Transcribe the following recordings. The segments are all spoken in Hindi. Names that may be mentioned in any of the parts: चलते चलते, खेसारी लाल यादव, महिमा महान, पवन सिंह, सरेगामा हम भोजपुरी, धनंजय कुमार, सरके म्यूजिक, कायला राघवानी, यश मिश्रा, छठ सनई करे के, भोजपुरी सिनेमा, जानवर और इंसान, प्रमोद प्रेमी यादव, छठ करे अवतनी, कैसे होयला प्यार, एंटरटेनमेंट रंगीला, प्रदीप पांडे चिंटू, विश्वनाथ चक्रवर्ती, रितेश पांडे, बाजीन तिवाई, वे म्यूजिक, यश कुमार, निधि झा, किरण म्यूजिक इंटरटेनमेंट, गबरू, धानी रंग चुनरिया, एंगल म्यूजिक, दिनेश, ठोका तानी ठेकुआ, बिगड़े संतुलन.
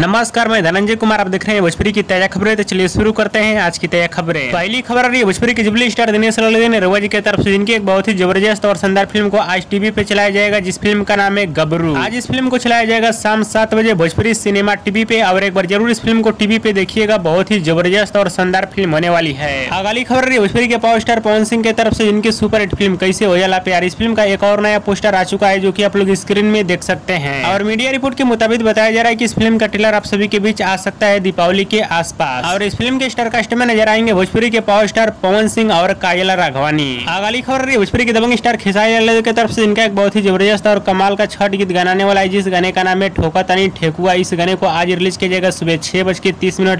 नमस्कार, मैं धनंजय कुमार, आप देख रहे हैं भोजपुरी की ताजा खबरें। तो चलिए शुरू करते हैं आज की ताजा खबरें। पहली खबर आ रही है भोजपुरी के जुबली स्टार दिनेश ने रवा जी की तरफ से जिनकी एक बहुत ही जबरदस्त और शानदार फिल्म को आज टीवी पे चलाया जाएगा, जिस फिल्म का नाम है गबरू। आज इस फिल्म को चलाया जाएगा शाम 7 बजे भोजपुरी सिनेमा टीवी पे, और एक बार जरूर इस फिल्म को टीवी पे देखिएगा। बहुत ही जबरदस्त और शानदार फिल्म होने वाली है। अगली खबर आ रही है भोजपुरी के पावर स्टार पवन सिंह की तरफ से जिनकी सुपर हिट फिल्म कैसे होयला प्यार, इस फिल्म का एक और नया पोस्टर आ चुका है जो की आप लोग स्क्रीन में देख सकते हैं। और मीडिया रिपोर्ट के मुताबिक बताया जा रहा है की इस फिल्म का ट्रेलर आप सभी के बीच आ सकता है दीपावली के आसपास, और इस फिल्म के स्टार कास्ट में नजर आएंगे भोजपुरी के पावर स्टार पवन सिंह और कायला राघवानी। अगली खबर रही भोजपुरी के दबंग स्टार खेसारी लाल यादव की तरफ से इनका एक बहुत ही जबरदस्त और कमाल का छठ गीत गाने वाला है, जिस गाने का नाम है ठोका तानी ठेकुआ। इस गाने को आज रिलीज किया जाएगा सुबह 6:30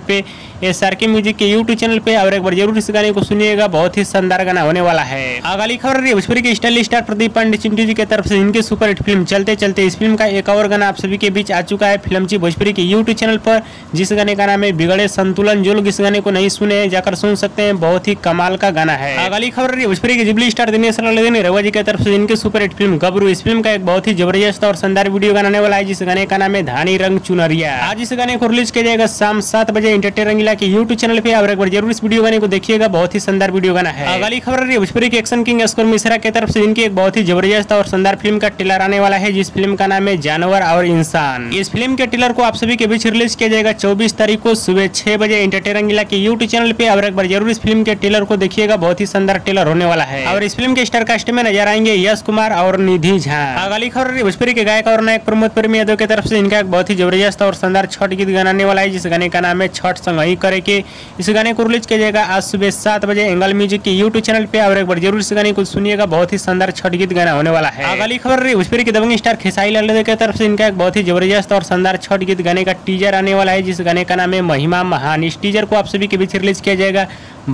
पे सरके म्यूजिक के यूट्यूब चैनल पे, और एक बार जरूर इस गाने को सुनिएगा। बहुत ही शानदार गाना होने वाला है। अगली खबर रही भोजपुरी के स्टाइलिश स्टार प्रदीप पांडे चिंटू जी की तरफ से इनकी सुपर हिट फिल्म चलते चलते, इस फिल्म का एक और गाना आप सभी के बीच आ चुका है फिल्म जी भोजपुरी के यूट्यूब चैनल पर, जिस गाने का नाम है बिगड़े संतुलन। जो लोग इस गाने को नहीं सुने हैं जाकर सुन सकते हैं, बहुत ही कमाल का गाना है। अगली खबर रही भोजपुरी के जुबली स्टार दिनेश रवा जी की तरफ से इनकी सुपर हिट फिल्म गबरू, इस फिल्म का एक बहुत ही जबरदस्त और शानदार वीडियो गाने वाला है, जिस गाने का नाम है धानी रंग चुनरिया। आज इस गाने को रिलीज किया जाएगा शाम 7 बजे एंटरटेनमेंट रंगीला के यूट्यूब चैनल पे, और एक बार जरूर इस वीडियो गाने को देखिएगा। बहुत ही शानदार वीडियो गाना है। अगली खबर रही भोजपुरी के एक्शन किंग यश मिश्रा की तरफ से इनकी एक बहुत ही जबरदस्त और शानदार फिल्म का ट्रेलर आने वाला है, जिस फिल्म का नाम है जानवर और इंसान। इस फिल्म के ट्रेलर को आप सभी के बीच रिलीज किया जाएगा 24 तारीख को सुबह 6 बजे एंटरटेनमेंट रंगीला के यूट्यूब चैनल पे, और एक बार जरूर इस फिल्म के ट्रेलर को देखिएगा। बहुत ही शानदार ट्रेलर होने वाला है, और इस फिल्म के स्टार कास्ट में नजर आएंगे यश कुमार और निधि झा। अगली खबर रही भोजपुरी के गायक और नायक प्रमोद प्रेमी यादव की तरफ से इनका एक बहुत ही जबरदस्त और शानदार छठ गीत गाने वाला है, जिस गाने का नाम है छठ सनई करे के। इस गाने को रिलीज किया जाएगा आज सुबह 7 बजे एंगल म्यूजिक के यूट्यूब चैनल पे, और एक बार जरूर इस गाने को सुनिएगा। बहुत ही शानदार छठ गीत गाना होने वाला है। अगली खबर रही भोजपुरी के दबंग स्टार खेसारी लाल यादव की तरफ से इनका एक बहुत ही जबरदस्त और शानदार छठ गीत गाने का टीजर आने वाला है, जिस गाने का नाम है महिमा महान। इस टीजर को आप सभी के बीच रिलीज किया जाएगा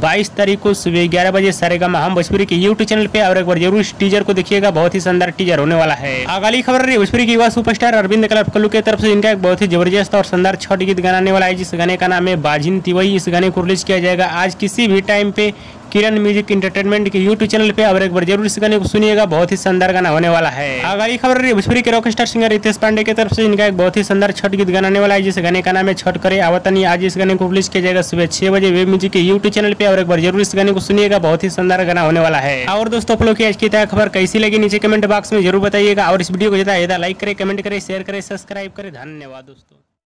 22 तारीख को सुबह 11 बजे सरेगामा हम भोजपुरी के यूट्यूब चैनल पे, और एक बार जरूर इस टीजर को देखिएगा। बहुत ही शानदार टीजर होने वाला है। अगली खबर रही भोजपुरी के युवा सुपरस्टार अरविंद अकेला कल्लू की तरफ से इनका एक बहुत ही जबरदस्त और शानदार छठ गीत गाने वाला है, जिस गाने का नाम है बाजीन तिवाई। इस गाने को रिलीज किया जाएगा आज किसी भी टाइम पे किरण म्यूजिक इंटरटेनमेंट के यूट्यूब चैनल पे, और एक बार जरूर इस गाने को सुनिएगा। बहुत ही शानदार गाना होने वाला है। अगली खबर रही भोजपुरी के रॉकस्टार सिंगर रितेश पांडे की तरफ से इनका एक बहुत ही शानदार छठ गीत गाने वाला है, जिस गाने का नाम है छठ करे अवतनी। आज इस गाने को रिलीज किया जाएगा सुबह 6 बजे वे म्यूजिक के यूट्यूब चैनल पे, और एक बार जरूर इस गाने को सुनिएगा। बहुत ही शानदार गाना होने वाला है। और दोस्तों, आप लोग की आज की ताजा खबर कैसी लगी नीचे कमेंट बॉक्स में जरूर बताइएगा, और इस वीडियो को ज्यादा लाइक करे, कमेंट करे, शेयर करे, सब्सक्राइब करे। धन्यवाद दोस्तों।